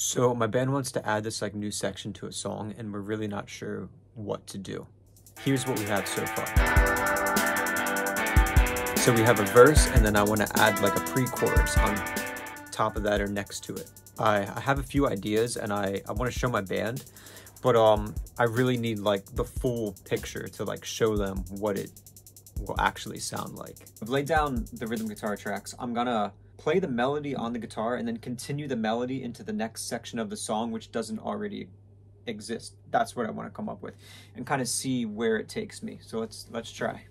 So my band wants to add this like new section to a song and we're really not sure what to do. Here's what we have so far. So we have a verse and then I want to add like a pre-chorus on top of that or next to it. I have a few ideas and I want to show my band, but I really need like the full picture to like show them what it will actually sound like. I've laid down the rhythm guitar tracks. I'm gonna play the melody on the guitar and then continue the melody into the next section of the song, which doesn't already exist. That's what I want to come up with and kind of see where it takes me. So let's try.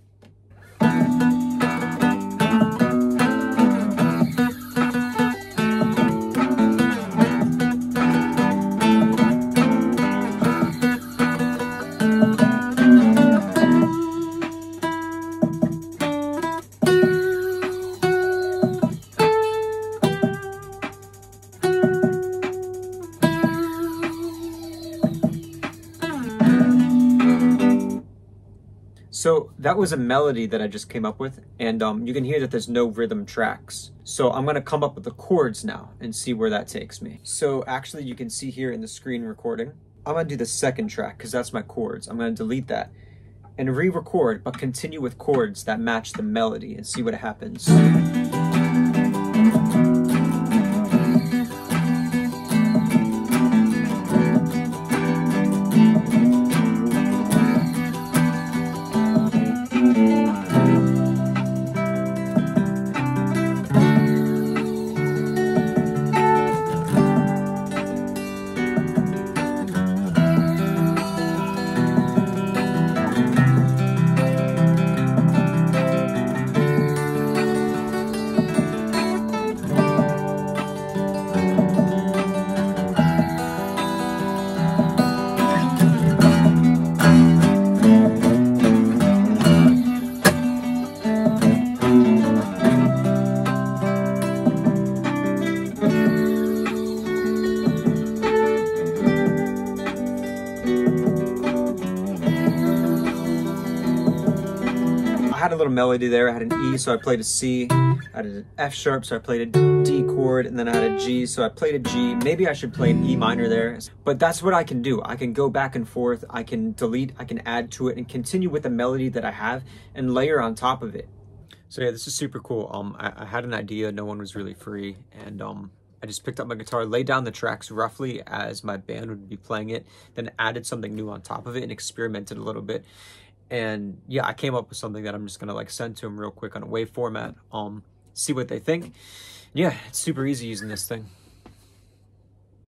So that was a melody that I just came up with, and you can hear that there's no rhythm tracks. So I'm gonna come up with the chords now and see where that takes me. So actually you can see here in the screen recording, I'm gonna do the second track because that's my chords. I'm gonna delete that and re-record, but continue with chords that match the melody and see what happens. I had a little melody there. I had an E, so I played a C. I had an F sharp, so I played a D chord, and then I had a G, so I played a G. Maybe I should play an E minor there, but that's what I can do. I can go back and forth. I can delete, I can add to it, and continue with the melody that I have and layer on top of it. So yeah, this is super cool. I had an idea. No one was really free, and I just picked up my guitar, laid down the tracks roughly as my band would be playing it, then added something new on top of it and experimented a little bit. And yeah, I came up with something that I'm just gonna like send to them real quick on a wave format, see what they think. Yeah, it's super easy using this thing.